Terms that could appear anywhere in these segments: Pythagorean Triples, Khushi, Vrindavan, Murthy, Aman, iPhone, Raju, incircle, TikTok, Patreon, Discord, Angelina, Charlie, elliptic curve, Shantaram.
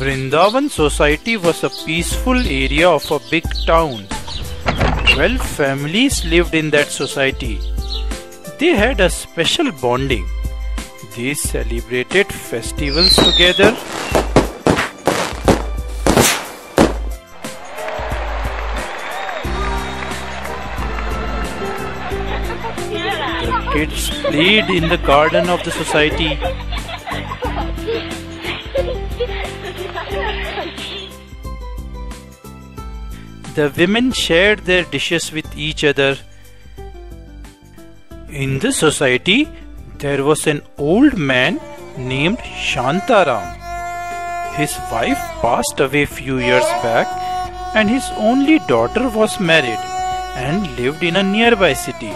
Vrindavan society was a peaceful area of a big town. Well, families lived in that society. They had a special bonding. They celebrated festivals together. Kids played in the garden of the society. The women shared their dishes with each other. In the society, there was an old man named Shantaram. His wife passed away a few years back, and his only daughter was married and lived in a nearby city.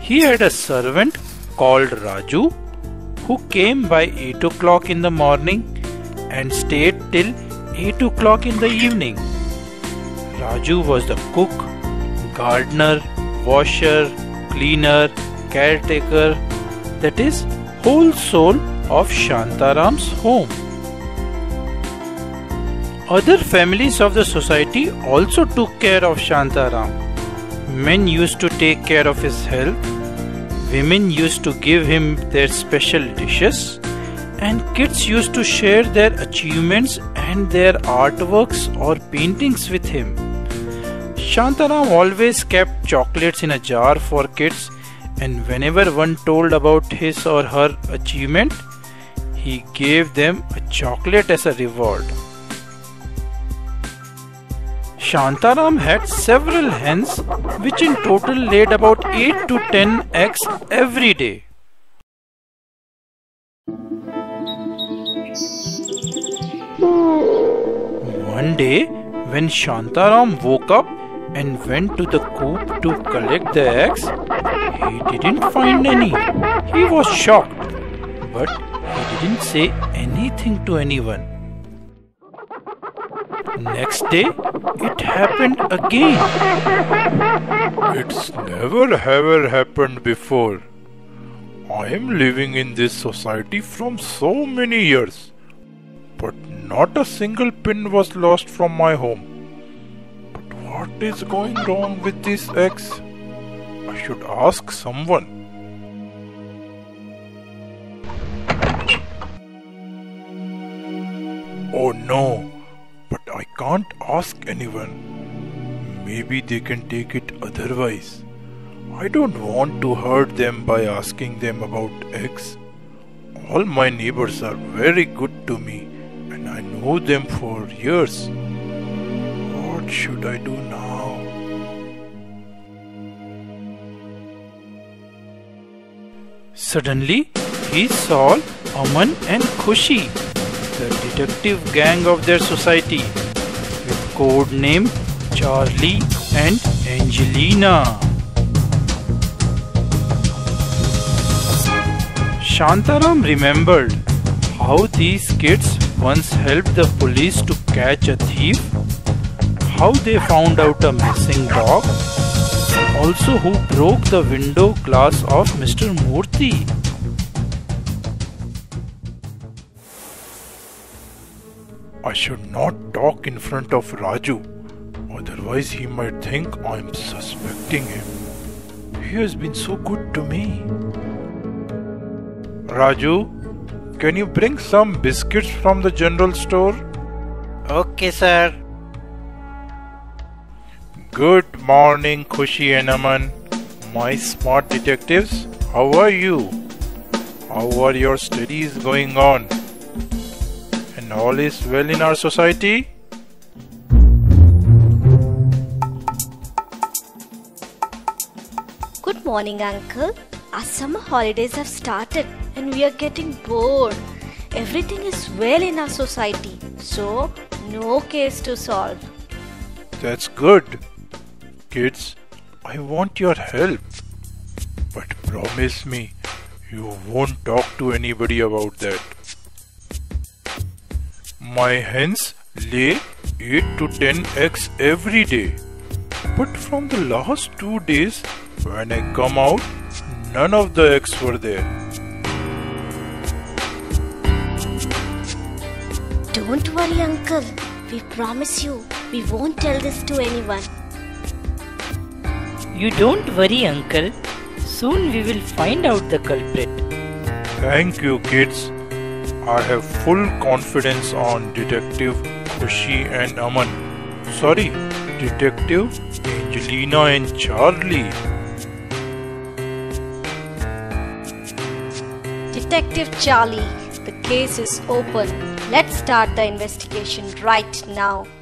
He had a servant called Raju who came by 8 o'clock in the morning and stayed till 8 o'clock in the evening. Raju was the cook, gardener, washer, cleaner, caretaker, that is, whole soul of Shantaram's home. Other families of the society also took care of Shantaram. Men used to take care of his health, women used to give him their special dishes, and kids used to share their achievements and their artworks or paintings with him. Shantaram always kept chocolates in a jar for kids, and whenever one told about his or her achievement, he gave them a chocolate as a reward. Shantaram had several hens, which in total laid about 8 to 10 eggs every day. One day, when Shantaram woke up and went to the coop to collect the eggs, he didn't find any. He was shocked, but he didn't say anything to anyone. Next day, it happened again. It's never ever happened before. I am living in this society from so many years, but not a single pin was lost from my home. But what is going wrong with these eggs? I should ask someone. Oh no! But I can't ask anyone. Maybe they can take it otherwise. I don't want to hurt them by asking them about eggs. All my neighbors are very good to me, and I know them for years. What should I do now? Suddenly, he saw Aman and Khushi, the detective gang of their society, with code name Charlie and Angelina. Shantaram remembered how these kids once helped the police to catch a thief, how they found out a missing dog, and also who broke the window glass of Mr. Murthy. I should not talk in front of Raju, otherwise he might think I am suspecting him. He has been so good to me. Raju, can you bring some biscuits from the general store? Okay, sir. Good morning, Khushi and Aman. My smart detectives, how are you? How are your studies going on? And all is well in our society? Good morning, Uncle. Our summer holidays have started and we are getting bored. Everything is well in our society, so no case to solve. That's good. Kids, I want your help. But promise me, you won't talk to anybody about that. My hens lay 8 to 10 eggs every day, but from the last 2 days, when I come out, none of the eggs were there. Do Don't worry, uncle. We promise you, we won't tell this to anyone. You don't worry, uncle. Soon we will find out the culprit. Thank you, kids. I have full confidence on Detective Khushi and Aman. Sorry, Detective Angelina and Charlie. Detective Charlie, the case is open. Let's start the investigation right now.